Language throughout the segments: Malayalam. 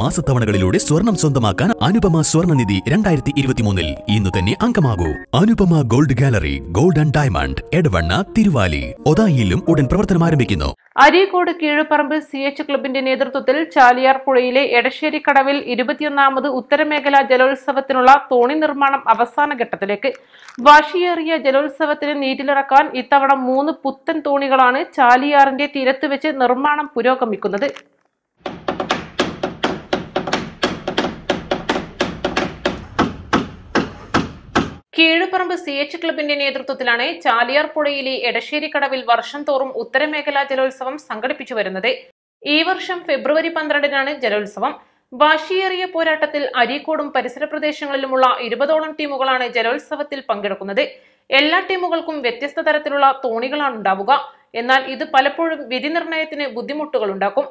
മാസത്തവണകളിലൂടെ സ്വർണം സ്വന്തമാക്കാൻ അനുപമ സ്വർണ്ണനിധി 2023-ൽ ഇന്നു തന്നെ അംഗമാകൂ. Anupama gold gallery, gold and diamond, Edavanna, Thiruvali, ഒതായിലും ഉടൻ പ്രവർത്തനം ആരംഭിക്കുന്നു. അരീക്കോട് കീഴുപറമ്പ് CH ക്ലബിന്റെ നേതൃത്വത്തിൽ ചാലിയാർ പുഴയിലെ എടശ്ശേരി കടവിൽ 21ാമത് ഉത്തരമേഖലാ ജലോത്സവത്തിനുള്ള തോണി നിർമ്മാണം അവസാന ഘട്ടത്തിലേക്ക്. വാശിയേറിയ ജലോത്സവത്തിന് നീറ്റിലിറക്കാൻ ഇത്തവണ 3 പുത്തൻ തോണികളാണ് ചാലിയാറിന്റെ തീരത്ത് വെച്ച് നിർമ്മാണം പുരോഗമിക്കുന്നത്. കീഴുപറമ്പ് CH ക്ലബിന്റെ നേതൃത്വത്തിലാണ് ചാലിയാർ പുഴയിലെ എടശ്ശേരി കടവിൽ വർഷം തോറും ഉത്തരമേഖലാ ജലോത്സവം സംഘടിപ്പിച്ചു വരുന്നത്. ഈ വർഷം ഫെബ്രുവരി 12-നാണ് ജലോത്സവം. വാശിയേറിയ പോരാട്ടത്തിൽ അരീക്കോടും പരിസര പ്രദേശങ്ങളിലുമുള്ള 20ഓളം ടീമുകളാണ് ജലോത്സവത്തിൽ പങ്കെടുക്കുന്നത്. എല്ലാ ടീമുകൾക്കും വ്യത്യസ്ത തരത്തിലുള്ള തോണികളാണ് ഉണ്ടാവുക. എന്നാൽ ഇത് പലപ്പോഴും വിധി നിർണയത്തിന് ബുദ്ധിമുട്ടുകൾ ഉണ്ടാക്കും.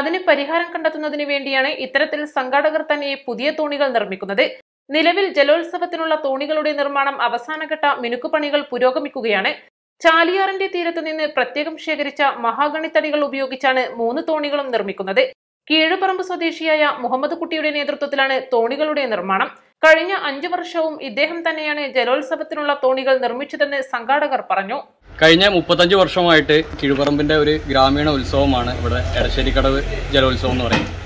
അതിന് പരിഹാരം കണ്ടെത്തുന്നതിന് വേണ്ടിയാണ് ഇത്തരത്തിൽ സംഘാടകർ തന്നെ പുതിയ തോണികൾ നിർമ്മിക്കുന്നത്. നിലവിൽ ജലോത്സവത്തിനുള്ള തോണികളുടെ നിർമ്മാണം അവസാനഘട്ട മിനുക്കുപണികൾ പുരോഗമിക്കുകയാണ്. ചാലിയാറിന്റെ തീരത്ത് നിന്ന് പ്രത്യേകം ശേഖരിച്ച മഹാഗണിത്തടികൾ ഉപയോഗിച്ചാണ് 3 തോണികളും നിർമ്മിക്കുന്നത്. കീഴുപറമ്പ് സ്വദേശിയായ മുഹമ്മദ് കുട്ടിയുടെ നേതൃത്വത്തിലാണ് തോണികളുടെ നിർമ്മാണം. കഴിഞ്ഞ 5 വർഷവും ഇദ്ദേഹം തന്നെയാണ് ജലോത്സവത്തിനുള്ള തോണികൾ നിർമ്മിച്ചതെന്ന് സംഘാടകർ പറഞ്ഞു. കഴിഞ്ഞ 35 വർഷമായിട്ട് കീഴുപറമ്പിന്റെ ഒരു ഗ്രാമീണ ഉത്സവമാണ് ഇവിടെ എടശ്ശേരി കടവ് ജലോത്സവം എന്ന് പറയുന്നത്.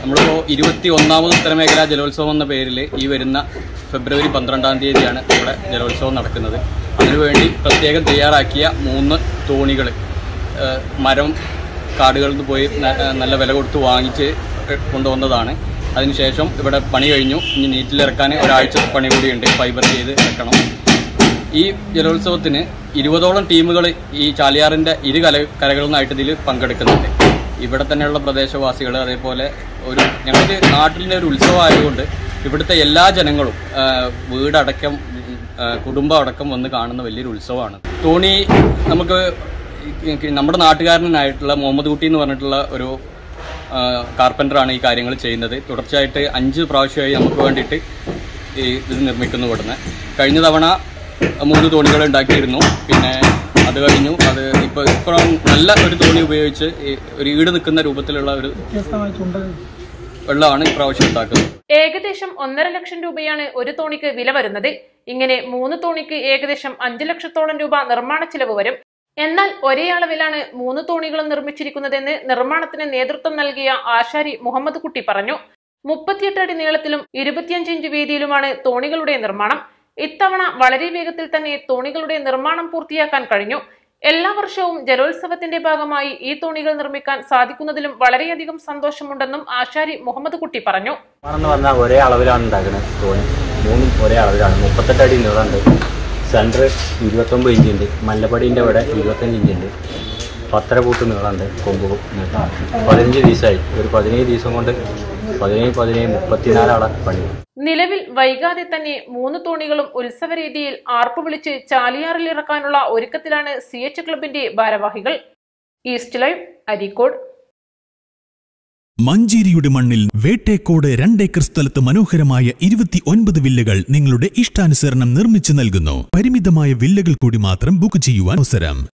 നമ്മളിപ്പോൾ 21ാമത് ഉത്തരമേഖലാ ജലോത്സവം എന്ന പേരിൽ ഈ വരുന്ന ഫെബ്രുവരി 12-ാം തീയതിയാണ് ഇവിടെ ജലോത്സവം നടക്കുന്നത്. അതിനുവേണ്ടി പ്രത്യേകം തയ്യാറാക്കിയ 3 തോണികൾ മരം കാടുകളിൽ നിന്ന് പോയി നല്ല വില കൊടുത്ത് വാങ്ങിച്ച് കൊണ്ടുവന്നതാണ്. അതിനുശേഷം ഇവിടെ പണി കഴിഞ്ഞു. ഇനി നീറ്റിലിറക്കാൻ ഒരാഴ്ച പണി കൂടിയുണ്ട്. ഫൈബർ ചെയ്ത് ഇറക്കണം. ഈ ജലോത്സവത്തിന് 20ഓളം ടീമുകൾ ഈ ചാലിയാറിൻ്റെ ഇരു കരകളിൽ നിന്നായിട്ട് ഇതിൽ പങ്കെടുക്കുന്നുണ്ട്. ഇവിടെ തന്നെയുള്ള പ്രദേശവാസികൾ, അതേപോലെ ഒരു ഞങ്ങൾക്ക് നാട്ടിലെ ഒരു ഉത്സവമായതുകൊണ്ട് ഇവിടുത്തെ എല്ലാ ജനങ്ങളും വീടടക്കം കുടുംബം അടക്കം വന്ന് കാണുന്ന വലിയൊരു ഉത്സവമാണ്. തോണി നമുക്ക് നമ്മുടെ നാട്ടുകാരനായിട്ടുള്ള മുഹമ്മദ് കുട്ടി എന്ന് പറഞ്ഞിട്ടുള്ള ഒരു കാർപ്പൻ്ററാണ് ഈ കാര്യങ്ങൾ ചെയ്യുന്നത്. തുടർച്ചയായിട്ട് 5 പ്രാവശ്യമായി നമുക്ക് വേണ്ടിയിട്ട് ഇത് നിർമ്മിക്കുന്നു. ഇവിടുന്ന് കഴിഞ്ഞ തവണ 3 തോണികൾ ഉണ്ടാക്കിയിരുന്നു. പിന്നെ അത് കഴിഞ്ഞു. അത് ഇപ്പോൾ നല്ല ഒരു തോണി ഉപയോഗിച്ച് ഒരു ഈട് നിൽക്കുന്ന രൂപത്തിലുള്ള ഒരു വെള്ളമാണ് ഇപ്രാവശ്യം ഉണ്ടാക്കുന്നത്. ഏകദേശം 1.5 ലക്ഷം രൂപയാണ് ഒരു തോണിക്ക് വില വരുന്നത്. ഇങ്ങനെ 3 തോണിക്ക് ഏകദേശം 5 ലക്ഷത്തോളം രൂപ നിർമ്മാണ ചെലവ് വരും. എന്നാൽ ഒരേ അളവിലാണ് 3 തോണികളും നിർമ്മിച്ചിരിക്കുന്നതെന്ന് നിർമ്മാണത്തിന് നേതൃത്വം നൽകിയ ആശാരി മുഹമ്മദ് കുട്ടി പറഞ്ഞു. 38 അടി നീളത്തിലും 25 ഇഞ്ച് വീതിയിലുമാണ് തോണികളുടെ നിർമ്മാണം. ഇത്തവണ വളരെ വേഗത്തിൽ തന്നെ തോണികളുടെ നിർമ്മാണം പൂർത്തിയാക്കാൻ കഴിഞ്ഞു. എല്ലാ വർഷവും ജലോത്സവത്തിന്റെ ഭാഗമായി ഈ തോണികൾ നിർമ്മിക്കാൻ സാധിക്കുന്നതിലും വളരെയധികം സന്തോഷമുണ്ടെന്നും ആശാരി മുഹമ്മദ് കുട്ടി പറഞ്ഞു. ഒരേ അളവിലാണ് ഉണ്ടാക്കുന്നത് തോണി. 3 ഒരേ അളവിലാണ്. 38 അടി നീളമുണ്ട്. സെൻറ്റർ 29 ഇഞ്ച് ഉണ്ട്. മല്ലപ്പടിൻ്റെ അവിടെ 25 ഇഞ്ച് ഉണ്ട്. 10.5 ഫൂട്ട് നീളമുണ്ട്. കൊമ്പ് 15 ദിവസമായി. ഒരു 17 ദിവസം കൊണ്ട് 34 ആളെ പണി. നിലവിൽ വൈകാതെ തന്നെ 3 തോണികളും ഉത്സവ രീതിയിൽ ആർപ്പ് വിളിച്ച് ചാലിയാറിൽ ഇറക്കാനുള്ള ഒരുക്കത്തിലാണ് CH ക്ലബിന്റെ ഭാരവാഹികൾ. East live, Areekode. മഞ്ചേരിയുടെ മണ്ണിൽ വേട്ടേക്കോട് 2 ഏക്കർ സ്ഥലത്ത് മനോഹരമായ 29 വില്ലകൾ നിങ്ങളുടെ ഇഷ്ടാനുസരണം നിർമ്മിച്ചു നൽകുന്നു. പരിമിതമായ വില്ലകൾ കൂടി മാത്രം ബുക്ക് ചെയ്യുവാൻ അവസരം.